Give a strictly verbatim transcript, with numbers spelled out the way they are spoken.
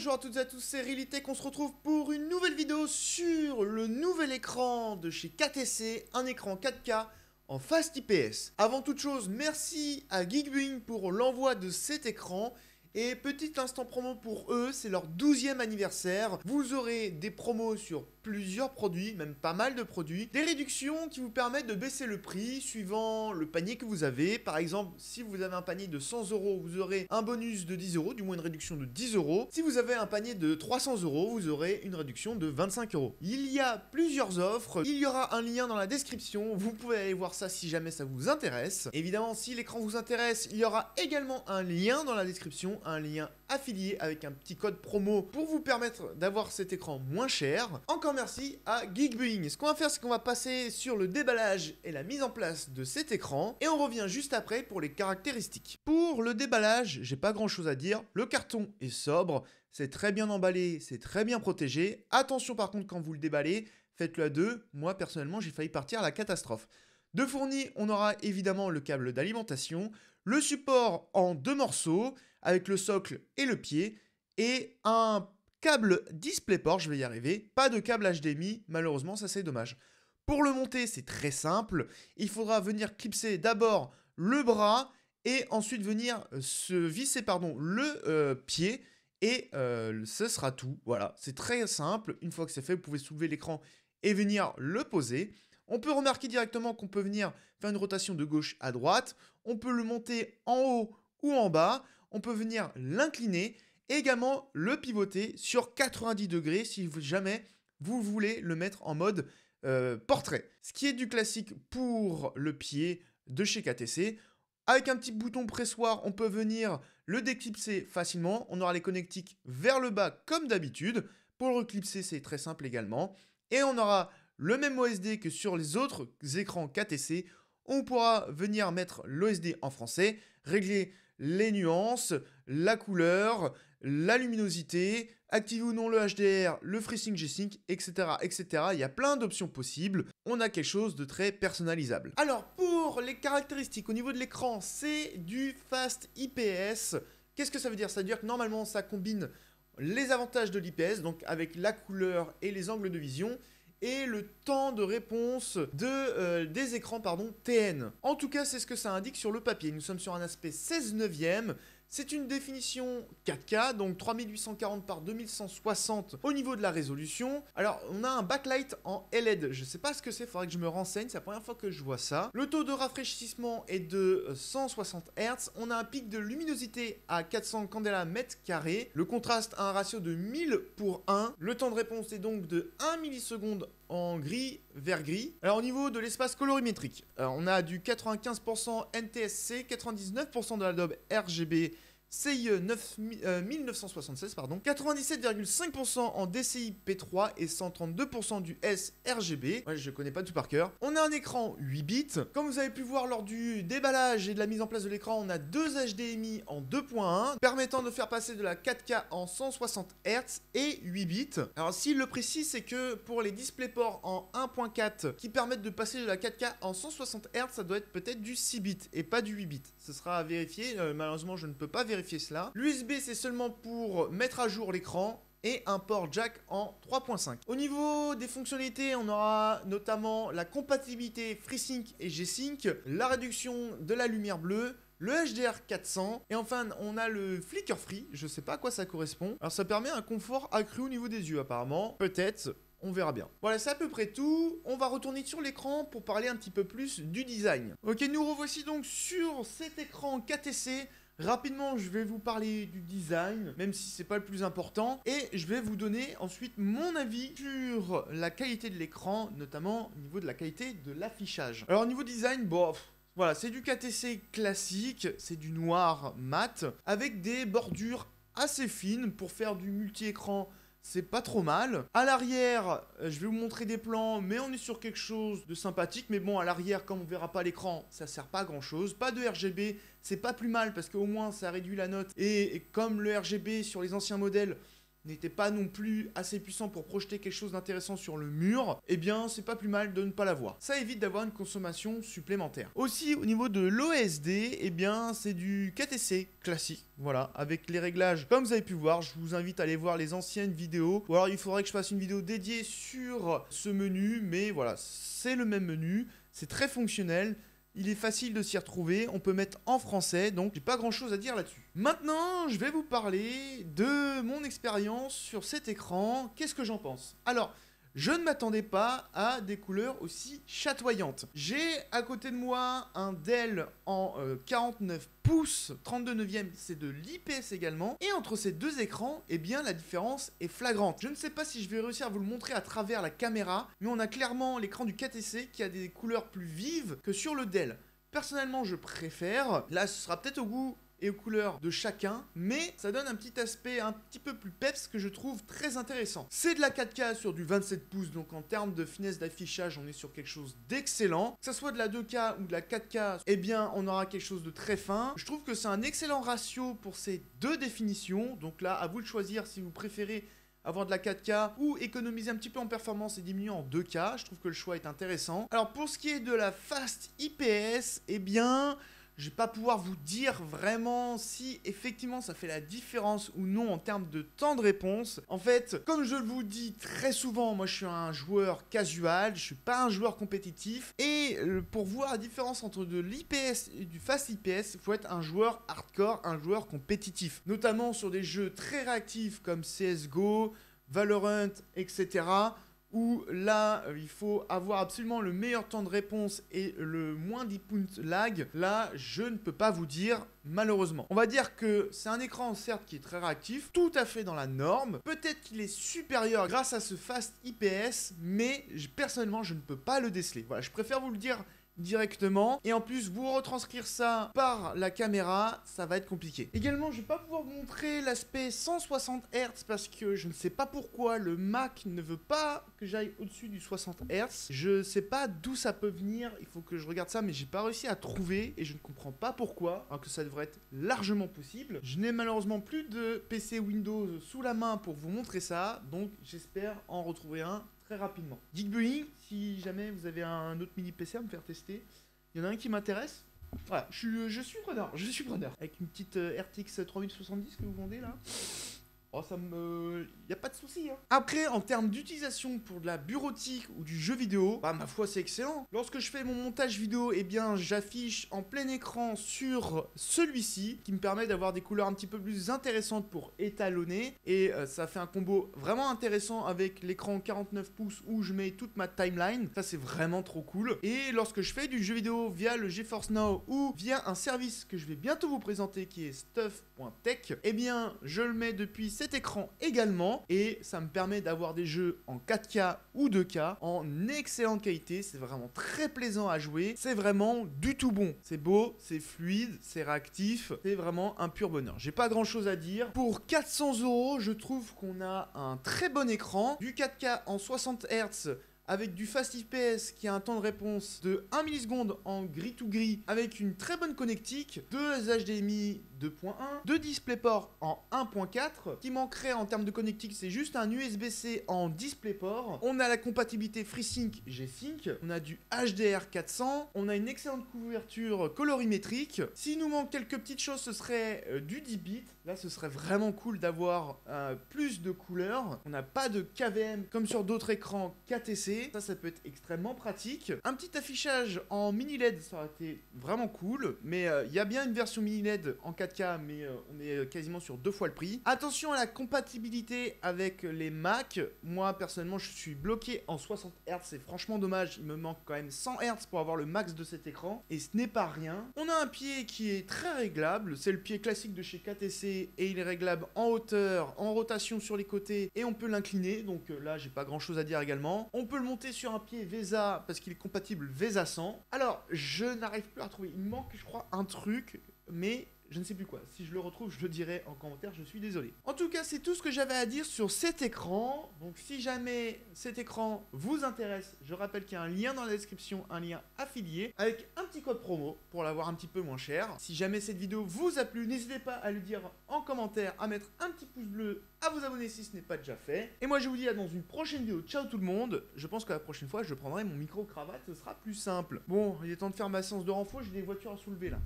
Bonjour à toutes et à tous, c'est RayLyTech, on se retrouve pour une nouvelle vidéo sur le nouvel écran de chez K T C, un écran quatre K en fast I P S. Avant toute chose, merci à GeekBuying pour l'envoi de cet écran. Et petit instant promo pour eux, c'est leur douzième anniversaire. Vous aurez des promos sur plusieurs produits, même pas mal de produits. Des réductions qui vous permettent de baisser le prix suivant le panier que vous avez. Par exemple, si vous avez un panier de cent euros, vous aurez un bonus de dix euros, du moins une réduction de dix euros. Si vous avez un panier de trois cents euros, vous aurez une réduction de vingt-cinq euros. Il y a plusieurs offres. Il y aura un lien dans la description. Vous pouvez aller voir ça si jamais ça vous intéresse. Évidemment, si l'écran vous intéresse, il y aura également un lien dans la description. Un lien affilié avec un petit code promo pour vous permettre d'avoir cet écran moins cher. Encore merci à GeekBuying. Ce qu'on va faire, c'est qu'on va passer sur le déballage et la mise en place de cet écran. Et on revient juste après pour les caractéristiques. Pour le déballage, j'ai pas grand chose à dire. Le carton est sobre, c'est très bien emballé, c'est très bien protégé. Attention par contre quand vous le déballez, faites-le à deux. Moi personnellement, j'ai failli partir à la catastrophe. De fourni, on aura évidemment le câble d'alimentation, le support en deux morceaux avec le socle et le pied et un câble DisplayPort, je vais y arriver, pas de câble H D M I, malheureusement ça c'est dommage. Pour le monter c'est très simple, il faudra venir clipser d'abord le bras et ensuite venir se visser pardon, le euh, pied et euh, ce sera tout, voilà, c'est très simple. Une fois que c'est fait, vous pouvez soulever l'écran et venir le poser. On peut remarquer directement qu'on peut venir faire une rotation de gauche à droite. On peut le monter en haut ou en bas. On peut venir l'incliner et également le pivoter sur quatre-vingt-dix degrés si jamais vous voulez le mettre en mode euh, portrait. Ce qui est du classique pour le pied de chez K T C. Avec un petit bouton pressoir, on peut venir le déclipser facilement. On aura les connectiques vers le bas comme d'habitude. Pour le reclipser, c'est très simple également. Et on aura le même O S D que sur les autres écrans K T C, on pourra venir mettre l'O S D en français, régler les nuances, la couleur, la luminosité, activer ou non le H D R, le FreeSync, G-Sync, et cetera, et cetera. Il y a plein d'options possibles. On a quelque chose de très personnalisable. Alors, pour les caractéristiques au niveau de l'écran, c'est du fast I P S. Qu'est-ce que ça veut dire? Ça veut dire que normalement, ça combine les avantages de l'I P S, donc avec la couleur et les angles de vision, et le temps de réponse de, euh, des écrans pardon, T N. En tout cas, c'est ce que ça indique sur le papier. Nous sommes sur un aspect seize neuvième. C'est une définition quatre K, donc trois mille huit cent quarante par deux mille cent soixante au niveau de la résolution. Alors, on a un backlight en L E D. Je ne sais pas ce que c'est, il faudrait que je me renseigne. C'est la première fois que je vois ça. Le taux de rafraîchissement est de cent soixante hertz. On a un pic de luminosité à quatre cents candela mètre carré. Le contraste a un ratio de mille pour un. Le temps de réponse est donc de un milliseconde en gris vert gris. Alors, au niveau de l'espace colorimétrique, on a du quatre-vingt-quinze pour cent N T S C, quatre-vingt-dix-neuf pour cent de l'adobe R G B C I E euh, mille neuf cent soixante-seize, pardon, quatre-vingt-dix-sept virgule cinq pour cent en D C I P trois et cent trente-deux pour cent du sRGB. Ouais, je ne connais pas tout par cœur. On a un écran huit bits. Comme vous avez pu voir lors du déballage et de la mise en place de l'écran, on a deux H D M I en deux point un, permettant de faire passer de la quatre K en cent soixante hertz et huit bits. Alors, s'il le précise, c'est que pour les DisplayPort en un point quatre qui permettent de passer de la quatre K en cent soixante hertz, ça doit être peut-être du six bits et pas du huit bits. Ce sera à vérifier. Euh, malheureusement, je ne peux pas vérifier. Vérifier cela. L'U S B, c'est seulement pour mettre à jour l'écran et un port jack en trois point cinq. Au niveau des fonctionnalités, on aura notamment la compatibilité FreeSync et G-Sync, la réduction de la lumière bleue, le H D R quatre cents et enfin on a le Flicker Free. Je sais pas à quoi ça correspond. Alors ça permet un confort accru au niveau des yeux apparemment. Peut-être. On verra bien. Voilà, c'est à peu près tout. On va retourner sur l'écran pour parler un petit peu plus du design. Ok, nous revoici donc sur cet écran K T C. Rapidement, je vais vous parler du design, même si c'est pas le plus important. Et je vais vous donner ensuite mon avis sur la qualité de l'écran, notamment au niveau de la qualité de l'affichage. Alors, au niveau design, bon... Voilà, c'est du K T C classique, c'est du noir mat, avec des bordures assez fines pour faire du multi-écran. C'est pas trop mal. À l'arrière, euh, je vais vous montrer des plans, mais on est sur quelque chose de sympathique. Mais bon, à l'arrière, comme on verra pas l'écran, ça sert pas à grand chose. Pas de R G B, c'est pas plus mal parce qu'au moins ça réduit la note. Et, et comme le R G B sur les anciens modèles n'était pas non plus assez puissant pour projeter quelque chose d'intéressant sur le mur, eh bien c'est pas plus mal de ne pas l'avoir. Ça évite d'avoir une consommation supplémentaire. Aussi au niveau de l'O S D, eh bien c'est du K T C classique, voilà, avec les réglages comme vous avez pu voir. Je vous invite à aller voir les anciennes vidéos, ou alors il faudrait que je fasse une vidéo dédiée sur ce menu, mais voilà, c'est le même menu, c'est très fonctionnel. Il est facile de s'y retrouver, on peut mettre en français, donc j'ai pas grand chose à dire là-dessus. Maintenant, je vais vous parler de mon expérience sur cet écran, qu'est-ce que j'en pense? Alors, je ne m'attendais pas à des couleurs aussi chatoyantes. J'ai à côté de moi un Dell en euh, quarante-neuf pouces, trente-deux neuvième, c'est de l'I P S également. Et entre ces deux écrans, eh bien la différence est flagrante. Je ne sais pas si je vais réussir à vous le montrer à travers la caméra, mais on a clairement l'écran du K T C qui a des couleurs plus vives que sur le Dell. Personnellement, je préfère. Là, ce sera peut-être au goût et aux couleurs de chacun, mais ça donne un petit aspect un petit peu plus peps que je trouve très intéressant. C'est de la quatre K sur du vingt-sept pouces, donc en termes de finesse d'affichage, on est sur quelque chose d'excellent. Que ça soit de la deux K ou de la quatre K, eh bien, on aura quelque chose de très fin. Je trouve que c'est un excellent ratio pour ces deux définitions, donc là, à vous de choisir si vous préférez avoir de la quatre K ou économiser un petit peu en performance et diminuer en deux K. Je trouve que le choix est intéressant. Alors, pour ce qui est de la Fast I P S, eh bien... je vais pas pouvoir vous dire vraiment si effectivement ça fait la différence ou non en termes de temps de réponse. En fait, comme je vous dis très souvent, moi je suis un joueur casual, je suis pas un joueur compétitif. Et pour voir la différence entre de l'I P S et du Fast I P S, il faut être un joueur hardcore, un joueur compétitif. Notamment sur des jeux très réactifs comme C S G O, Valorant, et cetera, où là, il faut avoir absolument le meilleur temps de réponse et le moins dix points lag. Là, je ne peux pas vous dire, malheureusement. On va dire que c'est un écran, certes, qui est très réactif, tout à fait dans la norme. Peut-être qu'il est supérieur grâce à ce Fast I P S, mais personnellement, je ne peux pas le déceler. Voilà, je préfère vous le dire directement, et en plus vous retranscrire ça par la caméra, ça va être compliqué. Également, je vais pas pouvoir vous montrer l'aspect cent soixante hertz parce que je ne sais pas pourquoi le Mac ne veut pas que j'aille au-dessus du soixante hertz. Je sais pas d'où ça peut venir, il faut que je regarde ça, mais j'ai pas réussi à trouver et je ne comprends pas pourquoi, alors que ça devrait être largement possible. Je n'ai malheureusement plus de P C Windows sous la main pour vous montrer ça, donc j'espère en retrouver un très rapidement. GeekBuying, si jamais vous avez un autre mini P C à me faire tester, il y en a un qui m'intéresse. Voilà, je suis, je suis preneur, je suis preneur. Avec une petite R T X trente soixante-dix que vous vendez là, oh ça me... y a pas de souci. Hein. Après, en termes d'utilisation pour de la bureautique ou du jeu vidéo, bah ma foi c'est excellent. Lorsque je fais mon montage vidéo, eh bien j'affiche en plein écran sur celui-ci, qui me permet d'avoir des couleurs un petit peu plus intéressantes pour étalonner. Et euh, ça fait un combo vraiment intéressant avec l'écran quarante-neuf pouces où je mets toute ma timeline. Ça c'est vraiment trop cool. Et lorsque je fais du jeu vidéo via le GeForce Now ou via un service que je vais bientôt vous présenter qui est Stuff.Tech, eh bien je le mets depuis cet écran également, et ça me permet d'avoir des jeux en quatre K ou deux K en excellente qualité. C'est vraiment très plaisant à jouer, c'est vraiment du tout bon, c'est beau, c'est fluide, c'est réactif, c'est vraiment un pur bonheur. J'ai pas grand chose à dire. Pour quatre cents euros, je trouve qu'on a un très bon écran, du quatre K en soixante hertz avec du Fast I P S qui a un temps de réponse de une milliseconde en gris to gris, avec une très bonne connectique, deux H D M I deux point un, deux DisplayPort en un point quatre, qui manquerait en termes de connectique, c'est juste un U S B C en DisplayPort. On a la compatibilité FreeSync, G-Sync, on a du H D R quatre cents, on a une excellente couverture colorimétrique. S'il nous manque quelques petites choses, ce serait euh, du dix bits. Là, ce serait vraiment cool d'avoir euh, plus de couleurs. On n'a pas de K V M comme sur d'autres écrans K T C. Ça, ça peut être extrêmement pratique. Un petit affichage en mini L E D, ça aurait été vraiment cool. Mais il euh, y a bien une version mini L E D en quatre K, mais euh, on est quasiment sur deux fois le prix. Attention à la compatibilité avec les Mac. Moi personnellement, je suis bloqué en soixante hertz, c'est franchement dommage. Il me manque quand même cent hertz pour avoir le max de cet écran, et ce n'est pas rien. On a un pied qui est très réglable, c'est le pied classique de chez K T C, et il est réglable en hauteur, en rotation sur les côtés, et on peut l'incliner. Donc euh, là, j'ai pas grand chose à dire également. On peut le monter sur un pied VESA parce qu'il est compatible VESA cent. Alors, je n'arrive plus à trouver, il manque je crois un truc, mais je ne sais plus quoi. Si je le retrouve, je le dirai en commentaire, je suis désolé. En tout cas, c'est tout ce que j'avais à dire sur cet écran. Donc si jamais cet écran vous intéresse, je rappelle qu'il y a un lien dans la description, un lien affilié, avec un petit code promo pour l'avoir un petit peu moins cher. Si jamais cette vidéo vous a plu, n'hésitez pas à le dire en commentaire, à mettre un petit pouce bleu, à vous abonner si ce n'est pas déjà fait. Et moi, je vous dis à dans une prochaine vidéo. Ciao tout le monde. Je pense que la prochaine fois, je prendrai mon micro-cravate, ce sera plus simple. Bon, il est temps de faire ma séance de renfort, j'ai des voitures à soulever là.